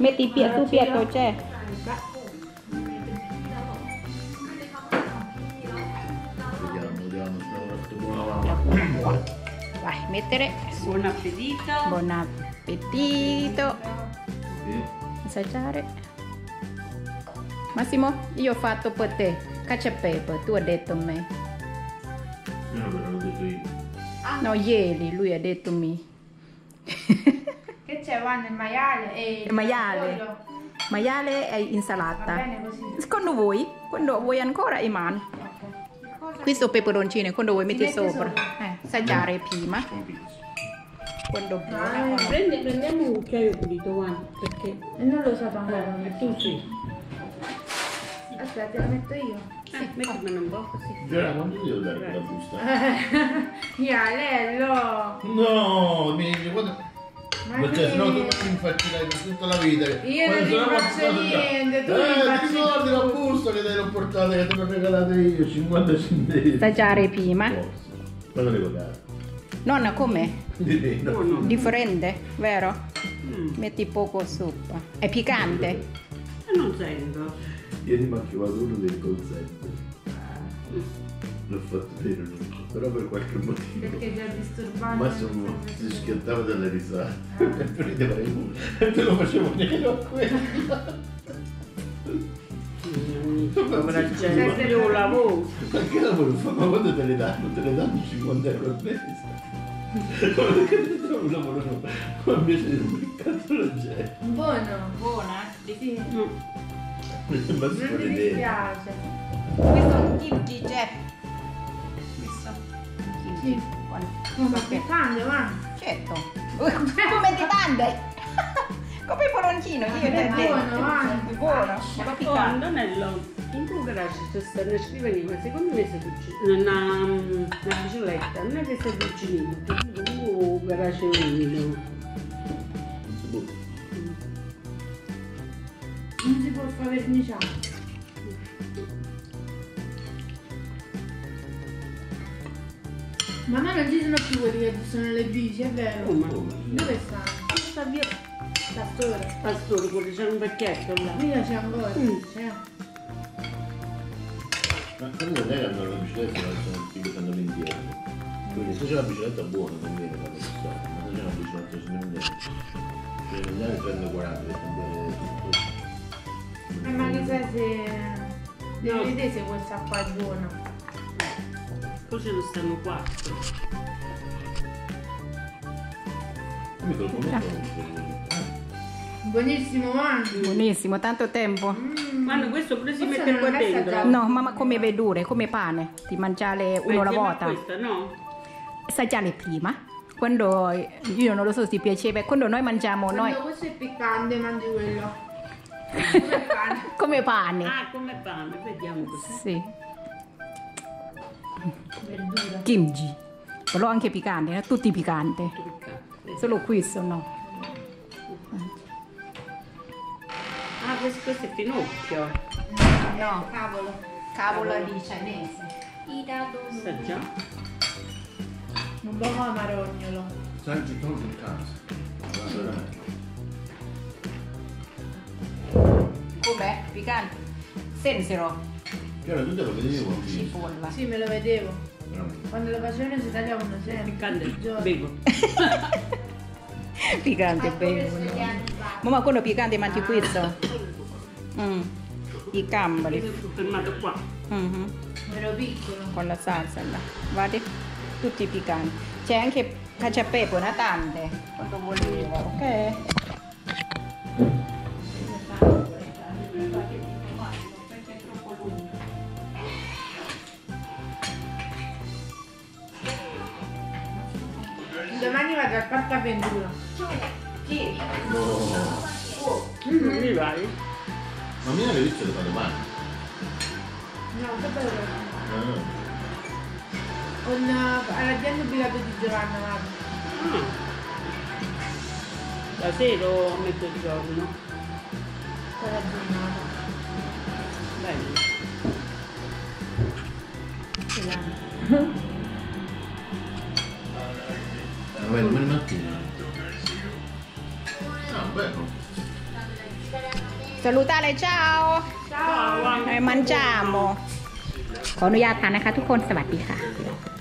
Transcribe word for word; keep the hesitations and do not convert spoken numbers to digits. Meti piak tu piak tu je. Vai, mettere. Buon appetito. Buon appetito. Assaggiare. Massimo, io ho fatto per te cacia pepe, tu hai detto a me. No, me l'ho detto io. No, ieri lui ha detto mi. Che c'è Vanna? Il maiale e il maiale. maiale e insalata. Va bene così. Secondo voi? Quando vuoi ancora Iman? Okay. Questo peperoncino quando vuoi metti sopra. sopra. Eh, assaggiare mm. prima. Quando buona. Ah, prendi, prendiamo un cucchiaio pulito Vanna, perché non lo so ancora. Tu sì. Aspetta, lo metto io. Eh, mettimelo un po' così. Giora, quanto devo dare quella busta? Ialello! No, mi guarda. Ma cioè, se no tu ti infaccirai per tutta la vita. Io non ti faccio niente, tu eh, ti ricordi la busta che te l'ho portata, che te l'ho regalata io, cinquanta centesimi. Stagiare prima. Cosa devo dare? Nonna, come? No, no. Differente, vero? Mm. Metti poco sopra. È piccante? Non sento. Ieri mi ha chiamato uno del call center. L'ho fatto vedere lui, però per qualche motivo. Perché già disturbante. Ma sono, si schiantava dalle risate. Ah. E prendeva il muro. E te lo facevo nero a quello. C'è sempre un lavoro. Ma che lavoro fa? Ma quando te le danno? Te le danno cinquanta euro al mese? Un lavoro no, ma invece del mercato non c'è. Buono, buona? Sì. No. Ma non mi dispiace. Questo è un kimchi, Jeff. Questo? Kimchi. Buono. Ma che tante, va? Certo. Come di tante? Come il poloncino, io te ne buono, va? Buono. Ma piccante. In tuo garage c'è stata una scrivania, ma secondo me è una, una bicicletta, non è che sei cucinino, perché tu oh, garage umido. Non si può far verniciare. Ma non ci sono più quelli che sono le bici, è vero? Oh, ma dove sta? Sta via Pastore. Pastore, quello c'è un vecchietto là. Mica c'è ancora, mm. c'è. Ma quando lei andava la bicicletta e la andava indietro, perché se c'è la bicicletta buona non viene la persona, ma se c'è una bicicletta se non viene, cioè andare prende quaranta per cambiare tutto. Ma chissà se... devi vedere se questa qua è buona. Forse lo stanno quattro. Mi tolgo molto. Buonissimo, mamma! Buonissimo, tanto tempo! Mm. Mamma, questo pure si mette qua dentro? No, mamma, come verdure, come pane, di mangiare uno alla volta. Questa, no? Assaggiare prima, quando io non lo so se ti piaceva, quando noi mangiamo quando noi... questo è piccante, mangi quello. Come pane. Come pane. Ah, come pane, vediamo così. Sì. Verdura. Kimchi. Però anche piccante, eh? Tutti piccante. Piccante. Solo questo no. Ah, questo è finocchio. No, no. Cavolo. Cavolo di cinese. Assaggia. Un po' amarognolo. Assaggia tutto in casa. Com'è? Piccante? Senzero. Io tu te lo vedevo. Cipolla. Sì, me lo vedevo. Quando lo facevano si tagliavano sempre. Piccante. Bevo. Piccante è bello. Mamma, quello piccante mangi questo? Mm. I gamberi. Io sono fermato qua. Mm-hmm. Ero piccolo. Con la salsa là. Guardi? Tutti piccanti. C'è anche cacia pepe, una tante. Quanto volevo. Ok. Domani vado al parco avventura. No. Oh, mm-hmm. Non mi vai? Ma mi avevi visto le fare male? No, che bello. Ah. Un, alla gente bilato di Giovanna, guarda. Mm. La sera o metto il giorno? Per la giornata. Bello. Vabbè, domani mattina. Salutare, ciao! Ciao! E mangiamo! ขออนุญาตทานนะคะทุกคนสวัสดีค่ะ